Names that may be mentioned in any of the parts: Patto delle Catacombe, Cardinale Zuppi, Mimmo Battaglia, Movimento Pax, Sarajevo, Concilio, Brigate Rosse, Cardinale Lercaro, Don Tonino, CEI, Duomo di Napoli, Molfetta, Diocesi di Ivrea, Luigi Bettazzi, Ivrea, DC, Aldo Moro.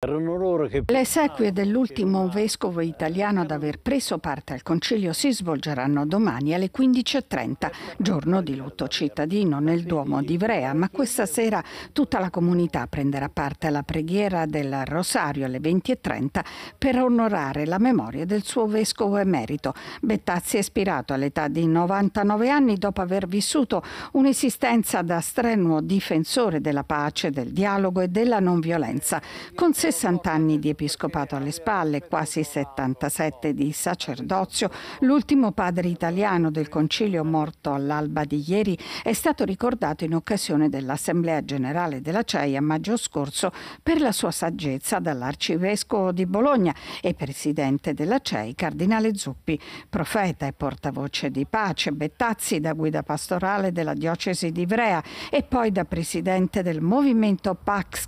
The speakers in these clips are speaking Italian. Le esequie dell'ultimo vescovo italiano ad aver preso parte al concilio si svolgeranno domani alle 15:30, giorno di lutto cittadino nel Duomo di Ivrea, ma questa sera tutta la comunità prenderà parte alla preghiera del Rosario alle 20:30 per onorare la memoria del suo vescovo emerito. Bettazzi è spirato all'età di 99 anni dopo aver vissuto un'esistenza da strenuo difensore della pace, del dialogo e della non violenza. Con 60 anni di episcopato alle spalle, quasi 77 di sacerdozio, l'ultimo padre italiano del concilio, morto all'alba di ieri, è stato ricordato in occasione dell'Assemblea Generale della CEI a maggio scorso per la sua saggezza dall'arcivescovo di Bologna e presidente della CEI, Cardinale Zuppi. Profeta e portavoce di pace, Bettazzi, da guida pastorale della Diocesi di Ivrea e poi da presidente del Movimento Pax,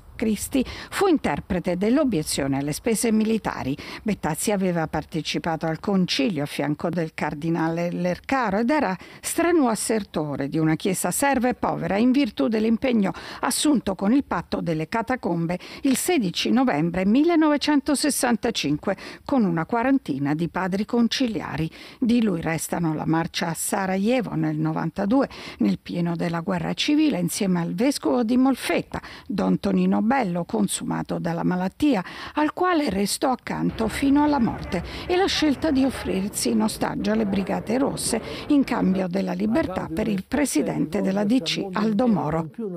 fu interprete dell'obiezione alle spese militari. Bettazzi aveva partecipato al concilio a fianco del cardinale Lercaro ed era strenuo assertore di una chiesa serva e povera in virtù dell'impegno assunto con il Patto delle Catacombe il 16 novembre 1965 con una quarantina di padri conciliari. Di lui restano la marcia a Sarajevo nel 92, nel pieno della guerra civile, insieme al vescovo di Molfetta, Don Tonino, consumato dalla malattia, al quale restò accanto fino alla morte, e la scelta di offrirsi in ostaggio alle Brigate Rosse in cambio della libertà per il presidente della DC Aldo Moro.